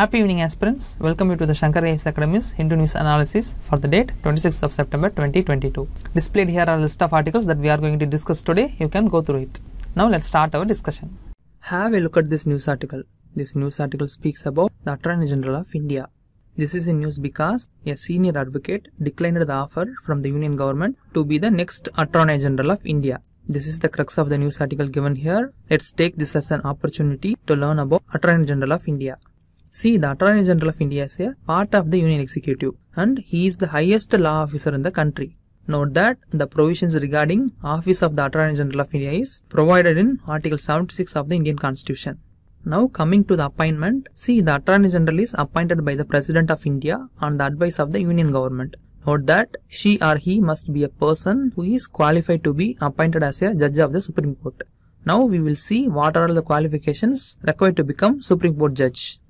Happy evening, aspirants. Welcome you to the Shankar IAS Academy's Hindu News Analysis for the date 26th of September 2022. Displayed here are a list of articles that we are going to discuss today. You can go through it. Now let's start our discussion. Have a look at this news article. This news article speaks about the Attorney General of India. This is in news because a senior advocate declined the offer from the Union government to be the next Attorney General of India. This is the crux of the news article given here. Let's take this as an opportunity to learn about Attorney General of India. See, the Attorney General of India is a part of the Union Executive and he is the highest law officer in the country. Note that the provisions regarding Office of the Attorney General of India is provided in Article 76 of the Indian Constitution. Now coming to the appointment, see, the Attorney General is appointed by the President of India on the advice of the Union Government. Note that she or he must be a person who is qualified to be appointed as a judge of the Supreme Court. Now we will see what are all the qualifications required to become Supreme Court judge.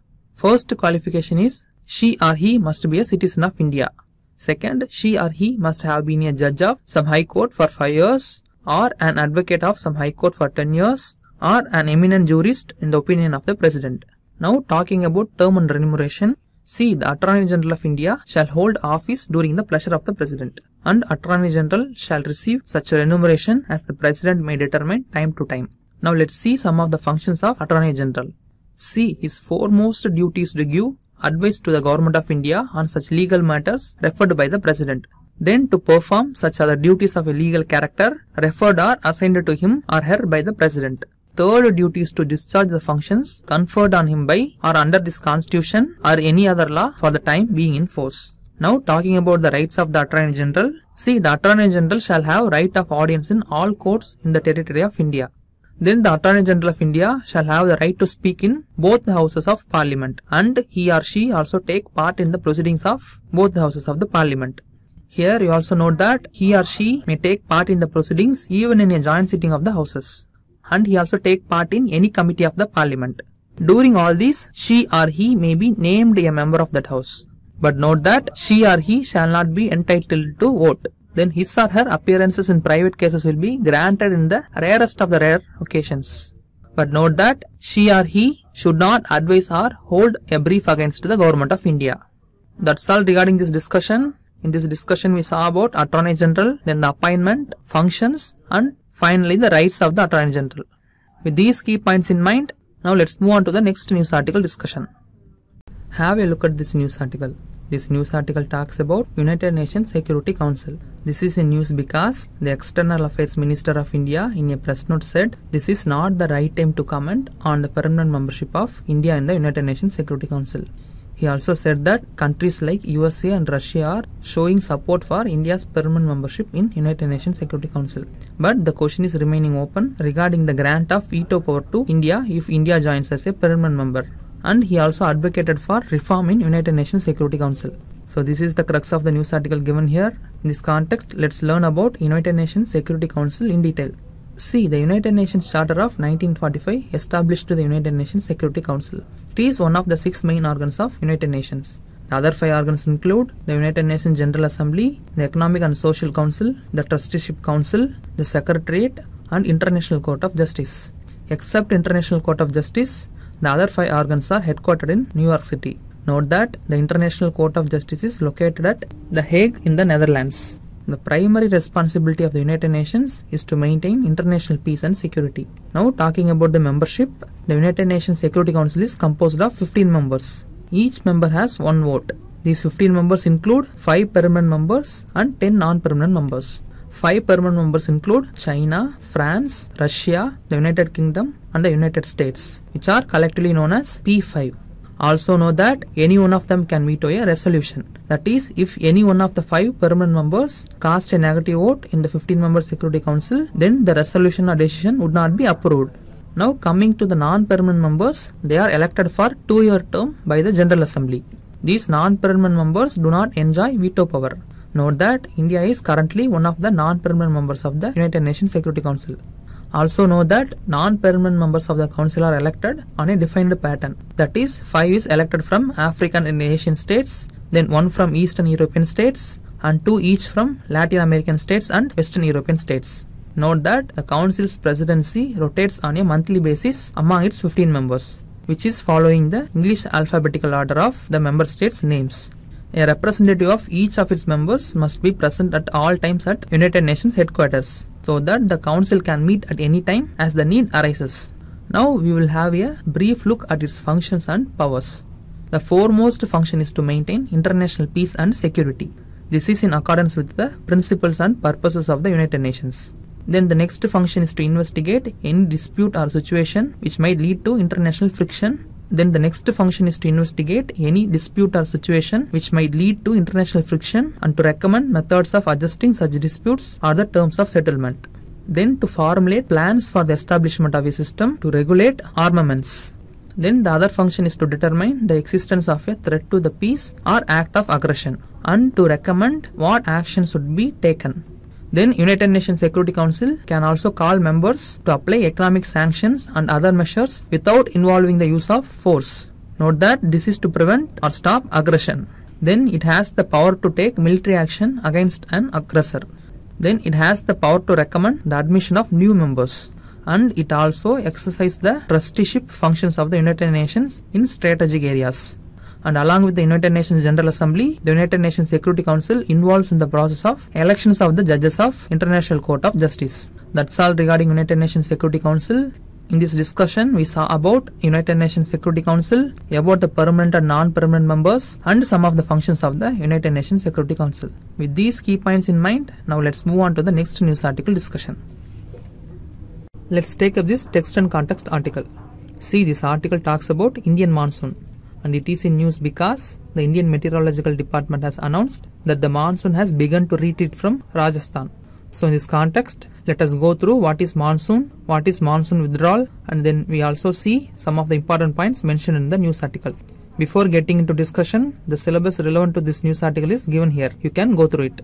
First qualification is she or he must be a citizen of India. Second, she or he must have been a judge of some high court for 5 years or an advocate of some high court for 10 years or an eminent jurist in the opinion of the President. Now talking about term and remuneration. See, the Attorney General of India shall hold office during the pleasure of the President, and Attorney General shall receive such remuneration as the President may determine time to time. Now let's see some of the functions of Attorney General. See, his foremost duty is to give advice to the Government of India on such legal matters referred by the President, then to perform such other duties of a legal character referred or assigned to him or her by the President. Third duty is to discharge the functions conferred on him by or under this Constitution or any other law for the time being in force. Now talking about the rights of the Attorney General. See, the Attorney General shall have right of audience in all courts in the territory of India. Then the Attorney General of India shall have the right to speak in both the houses of Parliament, and he or she also take part in the proceedings of both the houses of the Parliament. Here you also note that he or she may take part in the proceedings even in a joint sitting of the houses. And he also take part in any committee of the Parliament. During all this, she or he may be named a member of that house. But note that she or he shall not be entitled to vote. Then his or her appearances in private cases will be granted in the rarest of the rare occasions. But note that she or he should not advise or hold a brief against the Government of India. That's all regarding this discussion. In this discussion we saw about Attorney General, then the appointment, functions, and finally, the rights of the Attorney General. With these key points in mind, now let's move on to the next news article discussion. Have a look at this news article. This news article talks about United Nations Security Council. This is in news because the External Affairs Minister of India in a press note said this is not the right time to comment on the permanent membership of India in the United Nations Security Council. He also said that countries like USA and Russia are showing support for India's permanent membership in United Nations Security Council. But the question is remaining open regarding the grant of veto power to India if India joins as a permanent member. And he also advocated for reform in United Nations Security Council. So this is the crux of the news article given here. In this context, let's learn about United Nations Security Council in detail. See, the United Nations Charter of 1945 established the United Nations Security Council. It is one of the 6 main organs of United Nations. The other 5 organs include the United Nations General Assembly, the Economic and Social Council, the Trusteeship Council, the Secretariat, and International Court of Justice. Except International Court of Justice, the other 5 organs are headquartered in New York City. Note that the International Court of Justice is located at The Hague in the Netherlands. The primary responsibility of the United Nations is to maintain international peace and security. Now talking about the membership, the United Nations Security Council is composed of 15 members. Each member has 1 vote. These 15 members include 5 permanent members and 10 non-permanent members. 5 permanent members include China, France, Russia, the United Kingdom and the United States, which are collectively known as P5. Also know that any one of them can veto a resolution. That is, if any one of the 5 permanent members cast a negative vote in the 15-member Security Council, then the resolution or decision would not be approved. Now coming to the non-permanent members, they are elected for 2-year term by the General Assembly. These non-permanent members do not enjoy veto power. Note that India is currently one of the non-permanent members of the United Nations Security Council. Also know that non-permanent members of the council are elected on a defined pattern. That is, 5 is elected from African and Asian states, then 1 from Eastern European states, and 2 each from Latin American states and Western European states. Note that the council's presidency rotates on a monthly basis among its 15 members. which is following the English alphabetical order of the member states' names. A representative of each of its members must be present at all times at United Nations headquarters so that the Council can meet at any time as the need arises. Now we will have a brief look at its functions and powers. The foremost function is to maintain international peace and security. This is in accordance with the principles and purposes of the United Nations. Then the next function is to investigate any dispute or situation which might lead to international friction. And to recommend methods of adjusting such disputes or the terms of settlement. Then to formulate plans for the establishment of a system to regulate armaments. Then the other function is to determine the existence of a threat to the peace or act of aggression and to recommend what action should be taken. Then United Nations Security Council can also call members to apply economic sanctions and other measures without involving the use of force. Note that this is to prevent or stop aggression. Then it has the power to take military action against an aggressor. Then it has the power to recommend the admission of new members. And it also exercises the trusteeship functions of the United Nations in strategic areas. And along with the United Nations General Assembly, the United Nations Security Council involves in the process of elections of the judges of International Court of Justice. That's all regarding United Nations Security Council. In this discussion, we saw about United Nations Security Council, about the permanent and non-permanent members, and some of the functions of the United Nations Security Council. With these key points in mind, now let's move on to the next news article discussion. Let's take up this text and context article. See, this article talks about Indian monsoon. And it is in news because the Indian Meteorological Department has announced that the monsoon has begun to retreat from Rajasthan. So in this context, let us go through what is monsoon withdrawal, and then we also see some of the important points mentioned in the news article. Before getting into discussion, the syllabus relevant to this news article is given here. You can go through it.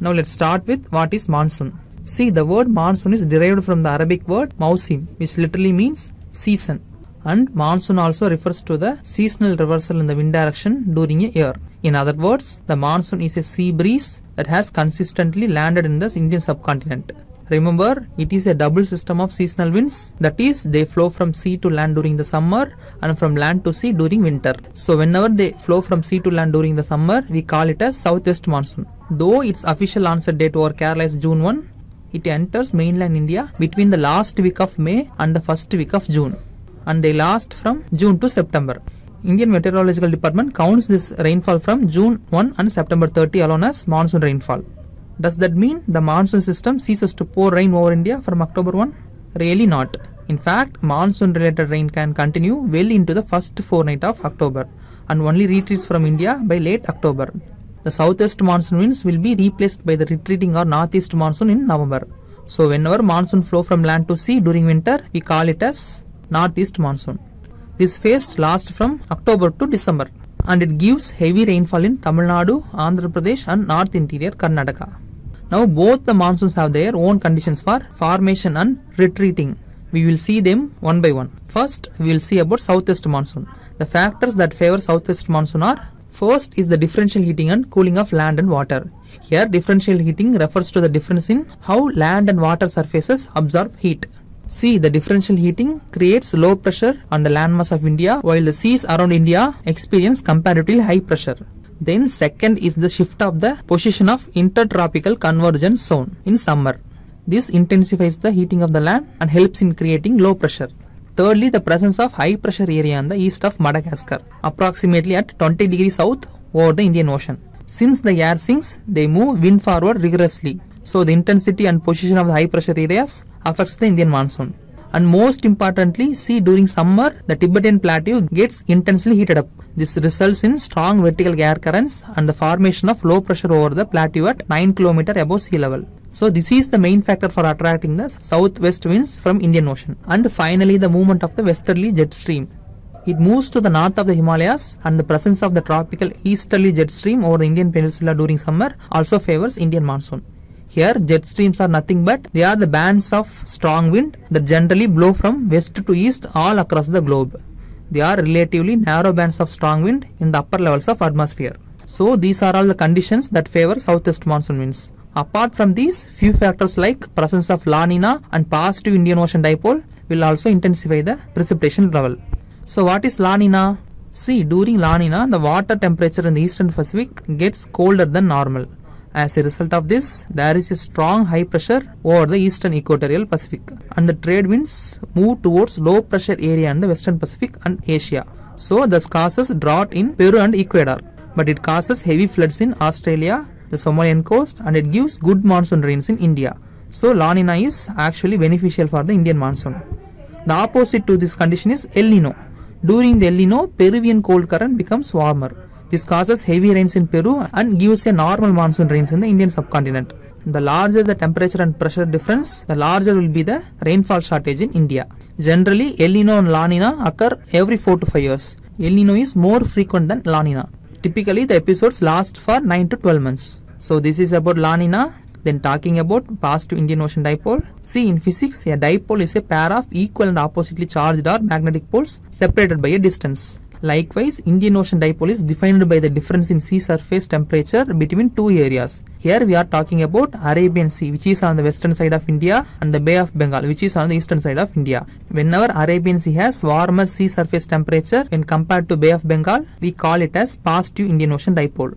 Now let's start with what is monsoon. See, the word monsoon is derived from the Arabic word mawsim, which literally means season. And monsoon also refers to the seasonal reversal in the wind direction during a year. In other words, the monsoon is a sea breeze that has consistently landed in the Indian subcontinent. Remember, it is a double system of seasonal winds, that is, they flow from sea to land during the summer and from land to sea during winter. So whenever they flow from sea to land during the summer, we call it as southwest monsoon. Though its official onset date over Kerala is June 1, it enters mainland India between the last week of May and the first week of June. And they last from June to September. Indian Meteorological Department counts this rainfall from June 1 and September 30 alone as monsoon rainfall. Does that mean the monsoon system ceases to pour rain over India from October 1? Really not. In fact, monsoon related rain can continue well into the first fortnight of October and only retreats from India by late October. The southwest monsoon winds will be replaced by the retreating or northeast monsoon in November. So whenever monsoon flow from land to sea during winter, we call it as northeast monsoon. This phase lasts from October to December and it gives heavy rainfall in Tamil Nadu, Andhra Pradesh and north interior Karnataka. Now both the monsoons have their own conditions for formation and retreating. We will see them one by one. First, we will see about southwest monsoon. The factors that favor southwest monsoon are: first is the differential heating and cooling of land and water. Here differential heating refers to the difference in how land and water surfaces absorb heat. See, the differential heating creates low pressure on the landmass of India while the seas around India experience comparatively high pressure. Then second is the shift of the position of intertropical convergence zone in summer. This intensifies the heating of the land and helps in creating low pressure. Thirdly, the presence of high pressure area on the east of Madagascar, approximately at 20 degrees south over the Indian Ocean. Since the air sinks, they move wind forward rigorously. So the intensity and position of the high pressure areas affects the Indian monsoon. And most importantly, see, during summer, the Tibetan plateau gets intensely heated up. This results in strong vertical air currents and the formation of low pressure over the plateau at 9 km above sea level. So this is the main factor for attracting the southwest winds from Indian Ocean. And finally, the movement of the westerly jet stream. It moves to the north of the Himalayas, and the presence of the tropical easterly jet stream over the Indian peninsula during summer also favors Indian monsoon. Here, jet streams are nothing but they are the bands of strong wind that generally blow from west to east all across the globe. They are relatively narrow bands of strong wind in the upper levels of atmosphere. So these are all the conditions that favor southwest monsoon winds. Apart from these, few factors like presence of La Nina and positive Indian Ocean Dipole will also intensify the precipitation level. So what is La Nina? See, during La Nina, the water temperature in the Eastern Pacific gets colder than normal. As a result of this, there is a strong high pressure over the Eastern Equatorial Pacific, and the trade winds move towards low pressure area in the Western Pacific and Asia. So this causes drought in Peru and Ecuador, but it causes heavy floods in Australia, the Somalian coast, and it gives good monsoon rains in India. So La Nina is actually beneficial for the Indian monsoon. The opposite to this condition is El Nino. During the El Nino, Peruvian cold current becomes warmer. This causes heavy rains in Peru and gives a normal monsoon rains in the Indian subcontinent. The larger the temperature and pressure difference, the larger will be the rainfall shortage in India. Generally, El Nino and La Nina occur every 4 to 5 years. El Nino is more frequent than La Nina. Typically, the episodes last for 9 to 12 months. So, this is about La Nina. Then talking about pass to Indian Ocean Dipole. See, in physics, a dipole is a pair of equal and oppositely charged or magnetic poles separated by a distance. Likewise, Indian Ocean Dipole is defined by the difference in sea surface temperature between two areas. Here we are talking about Arabian Sea, which is on the western side of India, and the Bay of Bengal, which is on the eastern side of India. Whenever Arabian Sea has warmer sea surface temperature when compared to Bay of Bengal, we call it as positive Indian Ocean Dipole.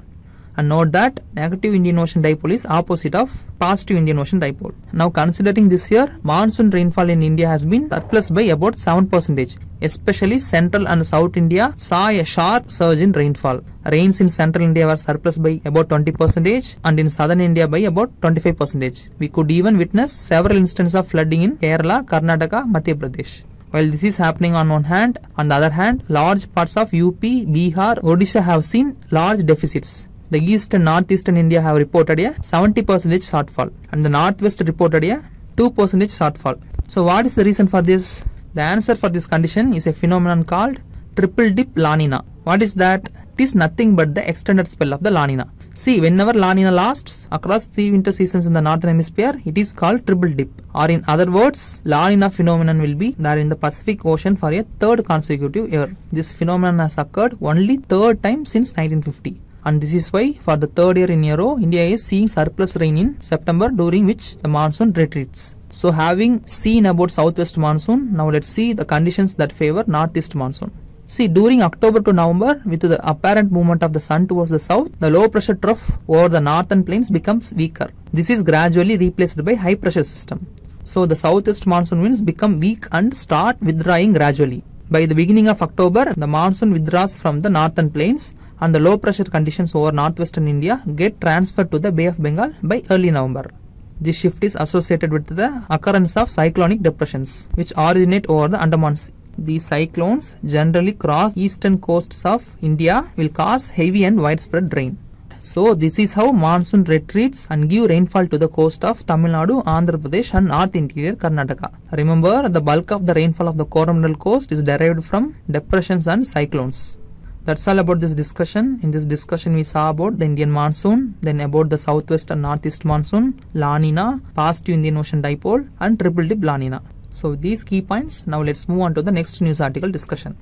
And note that negative Indian Ocean Dipole is opposite of positive Indian Ocean Dipole. Now considering this year, monsoon rainfall in India has been surplus by about 7%. Especially central and south India saw a sharp surge in rainfall. Rains in central India were surplus by about 20% and in southern India by about 25%. We could even witness several instances of flooding in Kerala, Karnataka, Madhya Pradesh. While this is happening on one hand, on the other hand, large parts of UP, Bihar, Odisha have seen large deficits. The east and northeastern India have reported a 70% shortfall and the northwest reported a 2% shortfall. So what is the reason for this? The answer for this condition is a phenomenon called triple dip La Nina. What is that? It is nothing but the extended spell of the La Nina. See, whenever La Nina lasts across 3 winter seasons in the northern hemisphere, it is called triple dip, or in other words, La Nina phenomenon will be there in the Pacific Ocean for a 3rd consecutive year. This phenomenon has occurred only 3rd time since 1950. And this is why for the 3rd year in a row, India is seeing surplus rain in September, during which the monsoon retreats. So having seen about southwest monsoon, now let's see the conditions that favor northeast monsoon. See, during October to November, with the apparent movement of the sun towards the south, the low pressure trough over the northern plains becomes weaker. This is gradually replaced by high pressure system. So the southwest monsoon winds become weak and start withdrawing gradually. By the beginning of October, the monsoon withdraws from the northern plains and the low pressure conditions over northwestern India get transferred to the Bay of Bengal by early November. This shift is associated with the occurrence of cyclonic depressions which originate over the Andaman Sea. These cyclones generally cross eastern coasts of India, will cause heavy and widespread rain. So this is how monsoon retreats and give rainfall to the coast of Tamil Nadu, Andhra Pradesh and north interior Karnataka. Remember, the bulk of the rainfall of the Coromandel coast is derived from depressions and cyclones. That's all about this discussion. In this discussion we saw about the Indian monsoon, then about the southwest and northeast monsoon, La Nina, past Indian Ocean Dipole and triple dip La Nina. So these key points. Now let's move on to the next news article discussion.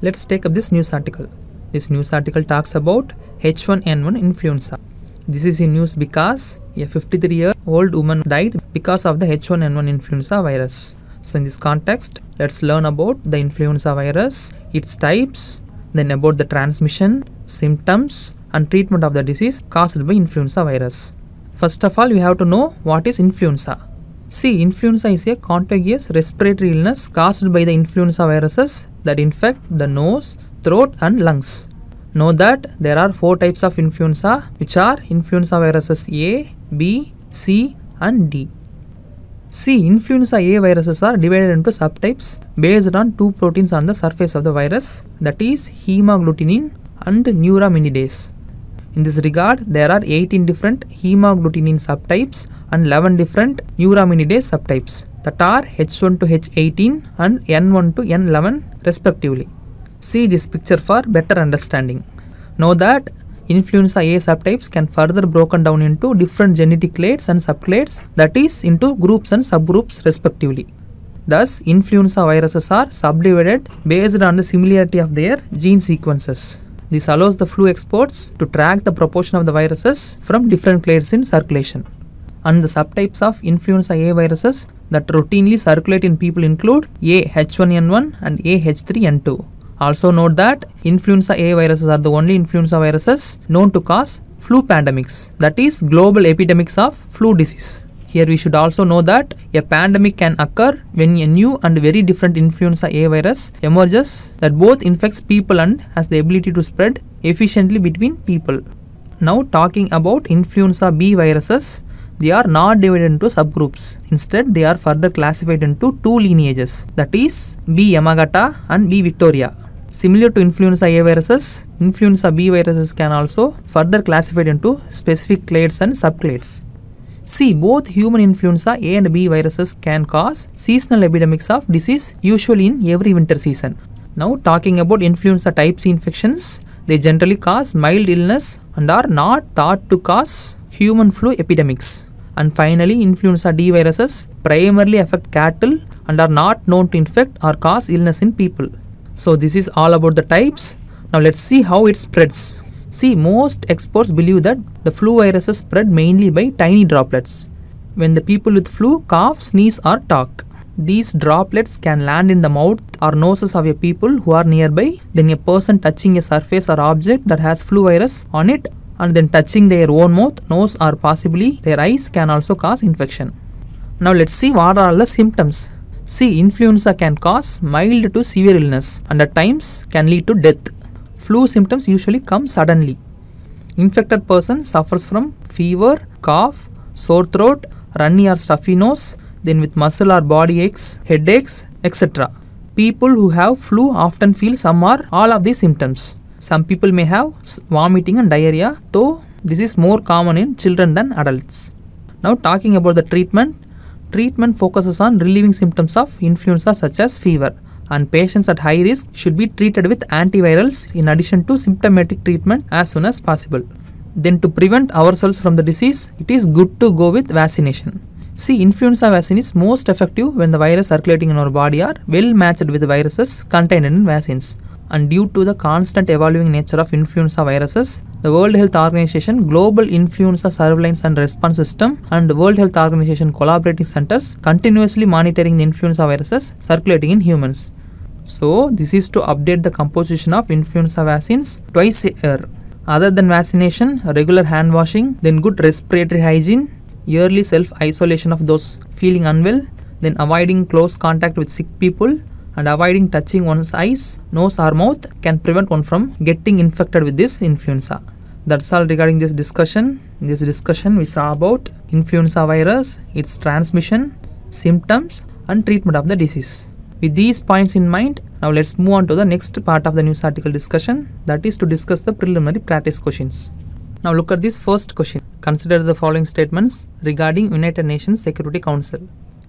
Let's take up this news article. This news article talks about H1N1 influenza. This is in news because a 53-year-old woman died because of the H1N1 influenza virus. So in this context, let's learn about the influenza virus, its types, then about the transmission, symptoms and treatment of the disease caused by influenza virus. First of all, we have to know what is influenza. See, influenza is a contagious respiratory illness caused by the influenza viruses that infect the nose, throat and lungs. Know that there are 4 types of influenza, which are influenza viruses A, B, C and D. See, influenza A viruses are divided into subtypes based on 2 proteins on the surface of the virus, that is hemagglutinin and neuraminidase. In this regard, there are 18 different hemagglutinin subtypes and 11 different neuraminidase subtypes that are H1 to H18 and N1 to N11 respectively. See this picture for better understanding. Know that influenza A subtypes can further broken down into different genetic clades and subclades, that is into groups and subgroups respectively. Thus, influenza viruses are subdivided based on the similarity of their gene sequences. This allows the flu experts to track the proportion of the viruses from different clades in circulation. and the subtypes of influenza A viruses that routinely circulate in people include AH1N1 and AH3N2. Also note that influenza A viruses are the only influenza viruses known to cause flu pandemics, that is global epidemics of flu disease. Here we should also know that a pandemic can occur when a new and very different influenza A virus emerges that both infects people and has the ability to spread efficiently between people. Now talking about influenza B viruses, they are not divided into subgroups. Instead, they are further classified into two lineages, that is B. Yamagata and B. Victoria. Similar to influenza A viruses, influenza B viruses can also further classified into specific clades and subclades. See, both human influenza A and B viruses can cause seasonal epidemics of disease, usually in every winter season. Now talking about influenza type C infections, they generally cause mild illness and are not thought to cause human flu epidemics. And finally, influenza D viruses primarily affect cattle and are not known to infect or cause illness in people. So this is all about the types. Now let's see how it spreads. See, most experts believe that the flu viruses spread mainly by tiny droplets. When the people with flu cough, sneeze or talk, these droplets can land in the mouth or noses of a people who are nearby. Then a person touching a surface or object that has flu virus on it and then touching their own mouth, nose or possibly their eyes can also cause infection. Now let's see what are all the symptoms. See, influenza can cause mild to severe illness and at times can lead to death. Flu symptoms usually come suddenly. Infected person suffers from fever, cough, sore throat, runny or stuffy nose, then with muscle or body aches, headaches, etc. People who have flu often feel some or all of these symptoms. Some people may have vomiting and diarrhea, though this is more common in children than adults. Now talking about the treatment. Treatment focuses on relieving symptoms of influenza such as fever, and patients at high risk should be treated with antivirals in addition to symptomatic treatment as soon as possible. Then to prevent ourselves from the disease, it is good to go with vaccination. See, influenza vaccine is most effective when the virus circulating in our body are well matched with the viruses contained in vaccines. And due to the constant evolving nature of influenza viruses, the World Health Organization Global Influenza Surveillance and Response System and the World Health Organization collaborating centers continuously monitoring the influenza viruses circulating in humans. So, this is to update the composition of influenza vaccines twice a year. Other than vaccination, regular hand washing, then good respiratory hygiene, yearly self-isolation of those feeling unwell, then avoiding close contact with sick people, and avoiding touching one's eyes, nose or mouth can prevent one from getting infected with this influenza. That's all regarding this discussion. In this discussion, we saw about influenza virus, its transmission, symptoms and treatment of the disease. With these points in mind, now let's move on to the next part of the news article discussion, that is to discuss the preliminary practice questions. Now look at this first question. Consider the following statements regarding United Nations Security Council.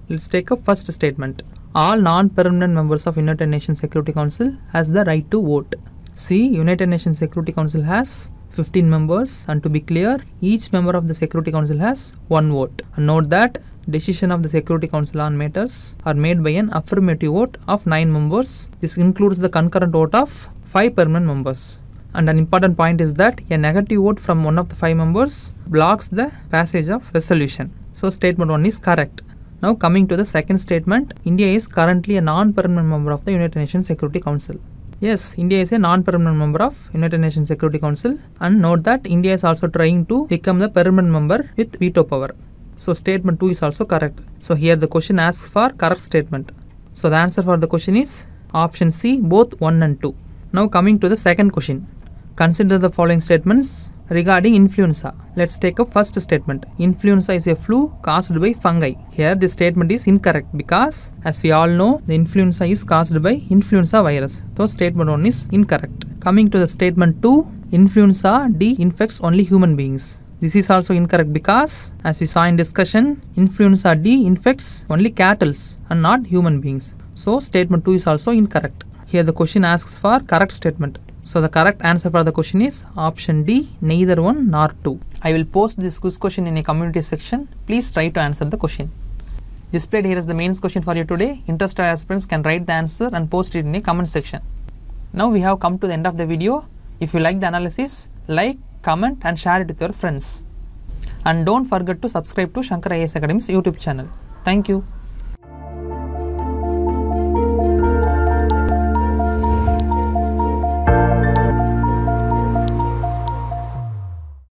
Let's take a first statement. All non-permanent members of United Nations Security Council has the right to vote. See, United Nations Security Council has 15 members, and to be clear, each member of the Security Council has one vote. And note that decision of the Security Council on matters are made by an affirmative vote of 9 members. This includes the concurrent vote of 5 permanent members. And an important point is that a negative vote from one of the 5 members blocks the passage of resolution. So statement 1 is correct. Now coming to the second statement, India is currently a non-permanent member of the United Nations Security Council. Yes, India is a non-permanent member of United Nations Security Council, and note that India is also trying to become the permanent member with veto power. So statement 2 is also correct. So here the question asks for correct statement. So the answer for the question is option C, both 1 and 2. Now coming to the second question. Consider the following statements regarding influenza. Let's take up first statement. Influenza is a flu caused by fungi. Here the statement is incorrect because, as we all know, the influenza is caused by influenza virus. So statement 1 is incorrect. Coming to the statement 2, influenza D infects only human beings. This is also incorrect because, as we saw in discussion, influenza D infects only cattle and not human beings. So statement 2 is also incorrect. Here the question asks for correct statement. So the correct answer for the question is option D, neither 1 nor 2. I will post this quiz question in a community section. Please try to answer the question. Displayed here is the mains question for you today. Interested aspirants can write the answer and post it in a comment section. Now we have come to the end of the video. If you like the analysis, like, comment and share it with your friends. and don't forget to subscribe to Shankar IAS Academy's YouTube channel. Thank you.